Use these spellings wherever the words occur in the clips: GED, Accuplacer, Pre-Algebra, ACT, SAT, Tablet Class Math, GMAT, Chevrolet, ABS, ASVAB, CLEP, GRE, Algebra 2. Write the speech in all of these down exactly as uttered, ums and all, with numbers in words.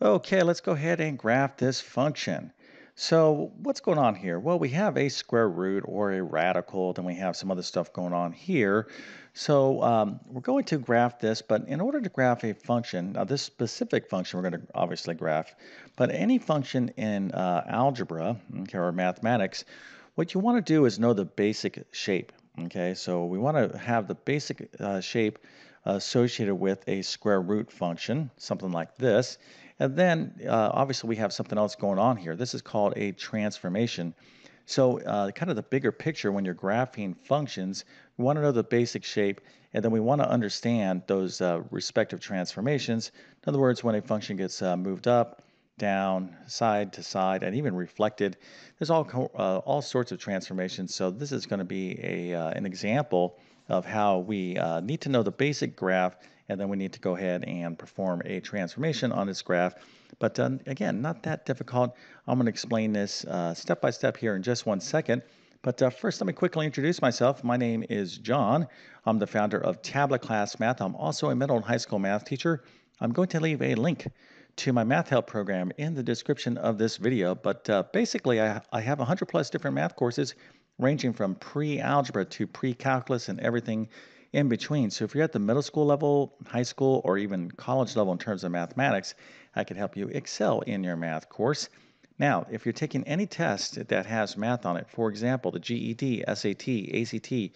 Okay, let's go ahead and graph this function. So what's going on here? Well, we have a square root or a radical, then we have some other stuff going on here. So um, we're going to graph this, but in order to graph a function, now this specific function we're going to obviously graph, but any function in uh, algebra, okay, or mathematics, what you want to do is know the basic shape. Okay, so we want to have the basic uh, shape associated with a square root function, something like this. And then uh, obviously we have something else going on here. This is called a transformation. So uh, kind of the bigger picture when you're graphing functions, we want to know the basic shape, and then we want to understand those uh, respective transformations. In other words, when a function gets uh, moved up, down, side to side, and even reflected, there's all, uh, all sorts of transformations. So this is going to be a, uh, an example of how we uh, need to know the basic graph, and then we need to go ahead and perform a transformation on this graph. But um, again, not that difficult. I'm going to explain this uh, step by step here in just one second. But uh, first, let me quickly introduce myself. My name is John. I'm the founder of Tablet Class Math. I'm also a middle and high school math teacher. I'm going to leave a link to my math help program in the description of this video. But uh, basically, I, I have one hundred plus different math courses ranging from pre-algebra to pre-calculus and everything in between. So if you're at the middle school level, high school, or even college level in terms of mathematics, I can help you excel in your math course. Now, if you're taking any test that has math on it, for example, the G E D, S A T, A C T,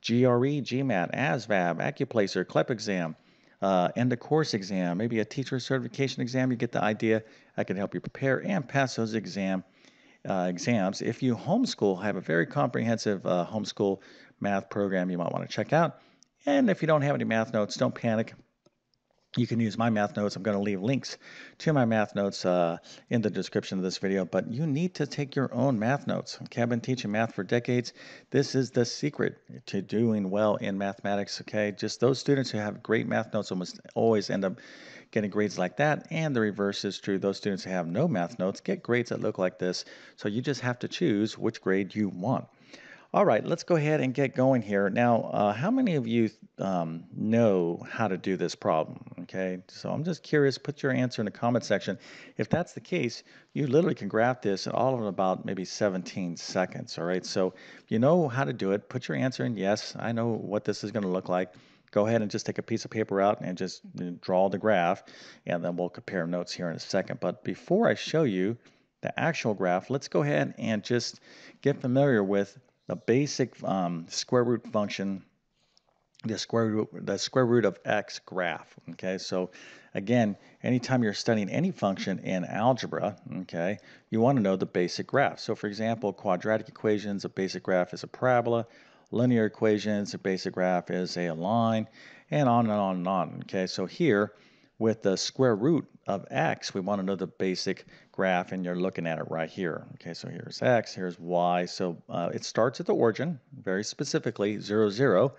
G R E, GMAT, ASVAB, Accuplacer, CLEP exam, uh, end of course exam, maybe a teacher certification exam, you get the idea. I can help you prepare and pass those exams. Uh, exams. If you homeschool, I have a very comprehensive uh, homeschool math program you might want to check out. And if you don't have any math notes, don't panic. You can use my math notes. I'm going to leave links to my math notes uh, in the description of this video, but you need to take your own math notes. Okay, I've been teaching math for decades. This is the secret to doing well in mathematics, okay? Just those students who have great math notes almost always end up getting grades like that, and the reverse is true. Those students who have no math notes get grades that look like this, so you just have to choose which grade you want. All right, let's go ahead and get going here. Now, uh, how many of you um, know how to do this problem, okay? So I'm just curious, put your answer in the comment section. If that's the case, you literally can graph this in all of about maybe seventeen seconds, all right? So if you know how to do it, put your answer in yes, I know what this is gonna look like. Go ahead and just take a piece of paper out and just draw the graph, and then we'll compare notes here in a second. But before I show you the actual graph, let's go ahead and just get familiar with the basic um, square root function, the square root, the square root of x graph, okay? So again, anytime you're studying any function in algebra, okay, you want to know the basic graph. So for example, quadratic equations, a basic graph is a parabola. Linear equations, a basic graph is a line, and on and on and on. Okay, so here with the square root of x, we want to know the basic graph, and you're looking at it right here. Okay, so here's x, here's y. So uh, it starts at the origin, very specifically, zero, zero.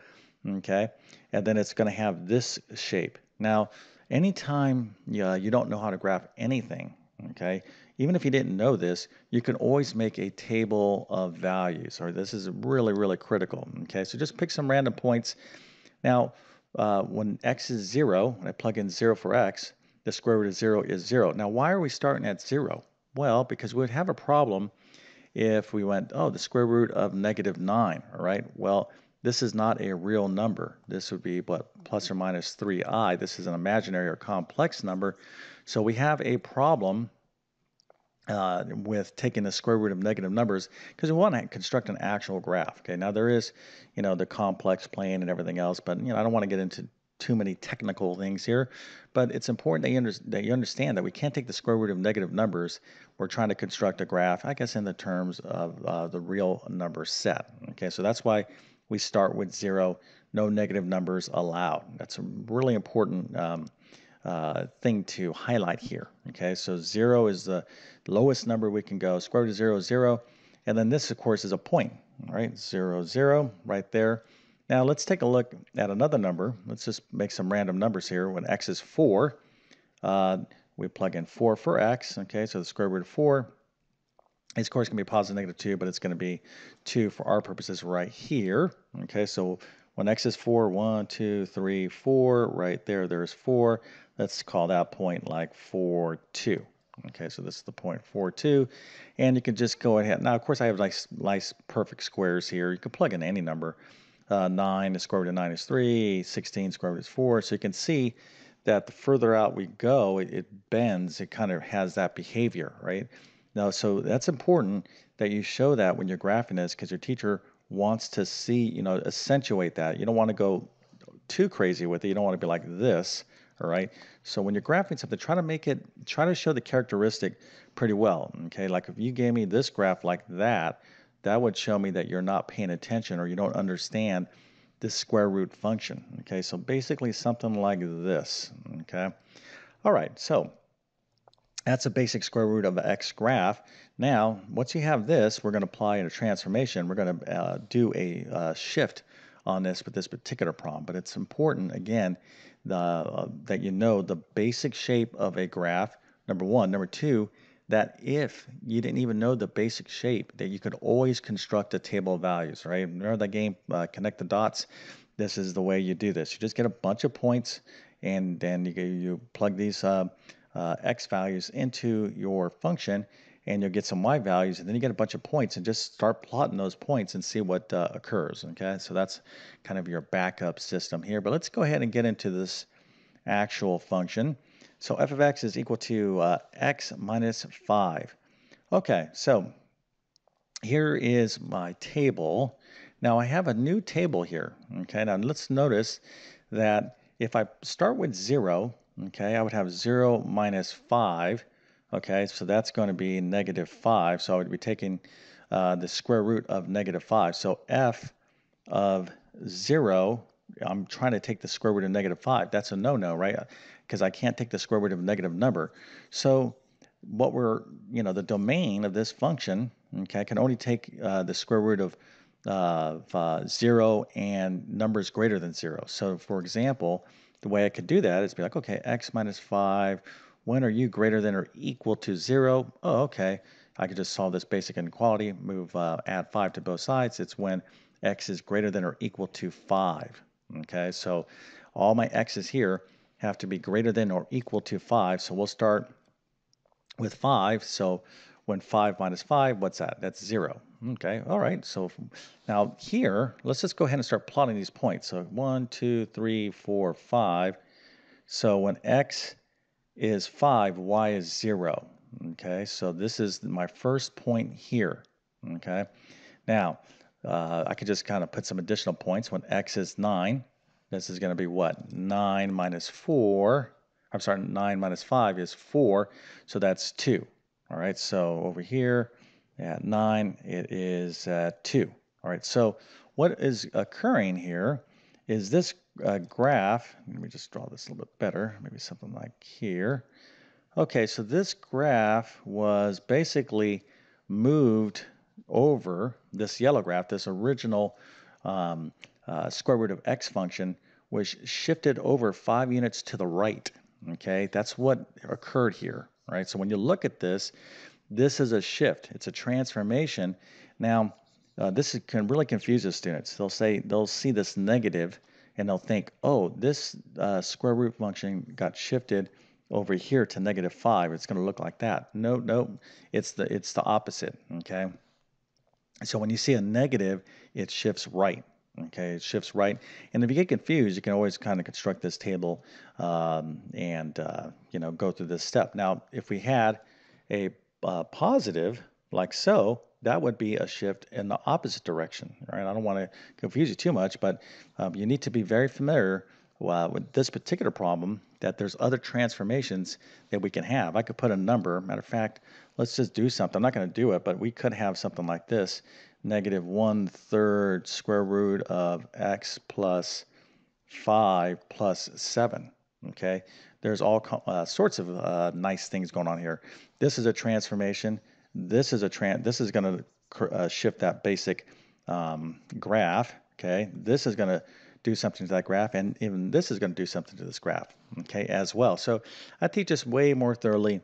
Okay, and then it's going to have this shape. Now, anytime you, uh, you don't know how to graph anything, okay, even if you didn't know this, you can always make a table of values, or this is really, really critical, okay? So just pick some random points. Now, uh, when x is zero, when I plug in zero for x, the square root of zero is zero. Now, why are we starting at zero? Well, because we would have a problem if we went, oh, the square root of negative nine, all right? Well, this is not a real number. This would be, what, plus or minus three i. This is an imaginary or complex number. So we have a problem Uh, with taking the square root of negative numbers, because we want to construct an actual graph. Okay, now there is, you know, the complex plane and everything else, but you know, I don't want to get into too many technical things here, but it's important that you, under that you understand that we can't take the square root of negative numbers. We're trying to construct a graph, I guess, in the terms of uh, the real number set. Okay, so that's why we start with zero, no negative numbers allowed. That's a really important um, Uh, thing to highlight here, okay? So zero is the lowest number we can go. Square root of zero is zero, and then this, of course, is a point, all right? Zero, zero, right there. Now let's take a look at another number. Let's just make some random numbers here. When x is four, uh, we plug in four for x, okay? So the square root of four is, of course, gonna be positive negative two, but it's gonna be two for our purposes right here, okay? So When x is four, one, two, three, four, right there, there's four. Let's call that point like four, two. Okay, so this is the point four, two. And you can just go ahead. Now, of course, I have nice, nice perfect squares here. You can plug in any number. Uh, nine, the square root of nine is three. sixteen, square root is four. So you can see that the further out we go, it, it bends. It kind of has that behavior, right? Now, so that's important that you show that when you're graphing this, because your teacher wants to see, you know, accentuate that. You don't want to go too crazy with it. You don't want to be like this, all right? So when you're graphing something, try to make it, try to show the characteristic pretty well, okay? Like if you gave me this graph like that, that would show me that you're not paying attention or you don't understand this square root function, okay? So basically something like this, okay? All right, so that's a basic square root of the x graph. Now, once you have this, we're going to apply a transformation. We're going to uh, do a uh, shift on this with this particular problem. But it's important, again, the, uh, that you know the basic shape of a graph, number one. Number two, that if you didn't even know the basic shape, that you could always construct a table of values, right? Remember that game, uh, Connect the Dots? This is the way you do this. You just get a bunch of points, and then you, you plug these Uh, Uh, x values into your function, and you'll get some y values, and then you get a bunch of points, and just start plotting those points and see what uh, occurs, okay? So that's kind of your backup system here. But let's go ahead and get into this actual function. So f of x is equal to uh, x minus five. Okay, so here is my table. Now I have a new table here, okay? Now let's notice that if I start with zero, okay, I would have zero minus five, okay, so that's going to be negative five, so I would be taking uh, the square root of negative five. So f of zero, I'm trying to take the square root of negative five. That's a no-no, right, because I can't take the square root of a negative number. So what we're, you know, the domain of this function, okay, can only take uh, the square root of uh, uh, zero and numbers greater than zero. So, for example, the way I could do that is be like, okay, x minus five, when are you greater than or equal to zero? Oh, okay. I could just solve this basic inequality, move uh, add five to both sides. It's when x is greater than or equal to five, okay? So all my x's here have to be greater than or equal to five. So we'll start with five. So when five minus five, what's that? That's zero. Okay, all right, so now here, let's just go ahead and start plotting these points. So one, two, three, four, five. So when x is five, y is zero. Okay, so this is my first point here. Okay, now uh, I could just kind of put some additional points. When x is nine, this is going to be what? nine minus four. I'm sorry, nine minus five is four, so that's two. All right, so over here, at nine, it is uh, two. All right, so what is occurring here is this uh, graph. Let me just draw this a little bit better, maybe something like here. Okay, so this graph was basically moved over this yellow graph, this original um, uh, square root of x function, which shifted over five units to the right. Okay, that's what occurred here, right? So when you look at this, this is a shift. It's a transformation. Now, uh, this is, can really confuse the students. They'll say they'll see this negative, and they'll think, "Oh, this uh, square root function got shifted over here to negative five. It's going to look like that." No, no, it's the it's the opposite. Okay. So when you see a negative, it shifts right. Okay, it shifts right. And if you get confused, you can always kind of construct this table um, and uh, you know, go through this step. Now, if we had a Uh, positive, like so, that would be a shift in the opposite direction, right? I don't want to confuse you too much, but um, you need to be very familiar uh, with this particular problem, that there's other transformations that we can have. I could put a number. Matter of fact, let's just do something. I'm not going to do it, but we could have something like this, negative one-third square root of x plus five plus seven, okay? There's all uh, sorts of uh, nice things going on here. This is a transformation. This is a tran. This is going to uh, shift that basic um, graph. Okay. This is going to do something to that graph, and even this is going to do something to this graph. Okay, as well. So I teach this way more thoroughly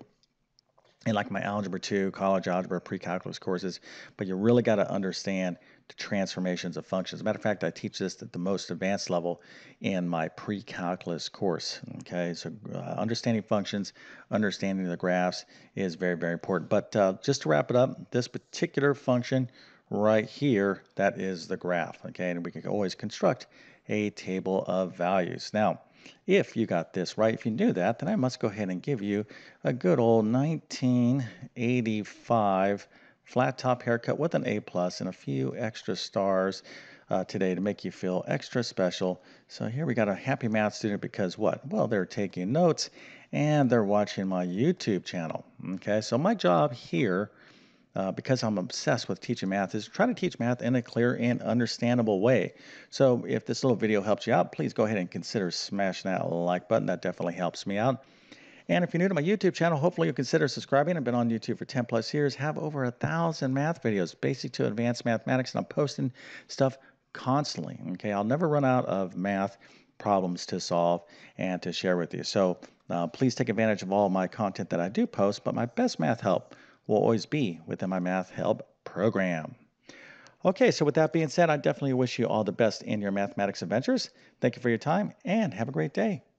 in like my algebra two, college algebra, pre-calculus courses. But you really got to understand to transformations of functions. As a matter of fact, I teach this at the most advanced level in my pre-calculus course. Okay, so uh, understanding functions, understanding the graphs is very, very important. But uh, just to wrap it up, this particular function right here, that is the graph. Okay, and we can always construct a table of values. Now, if you got this right, if you knew that, then I must go ahead and give you a good old nineteen eighty-five flat top haircut with an A plus and a few extra stars uh, today to make you feel extra special. So here we got a happy math student because what? Well, they're taking notes and they're watching my YouTube channel. Okay, so my job here, Uh, because I'm obsessed with teaching math, is try to teach math in a clear and understandable way. So if this little video helps you out, please go ahead and consider smashing that like button. That definitely helps me out. And if you're new to my YouTube channel, hopefully you'll consider subscribing. I've been on YouTube for ten plus years, have over a thousand math videos, basic to advanced mathematics, and I'm posting stuff constantly. Okay, I'll never run out of math problems to solve and to share with you. So uh, please take advantage of all my content that I do post, but my best math help will always be within my Math Help program. Okay, so with that being said, I definitely wish you all the best in your mathematics adventures. Thank you for your time and have a great day.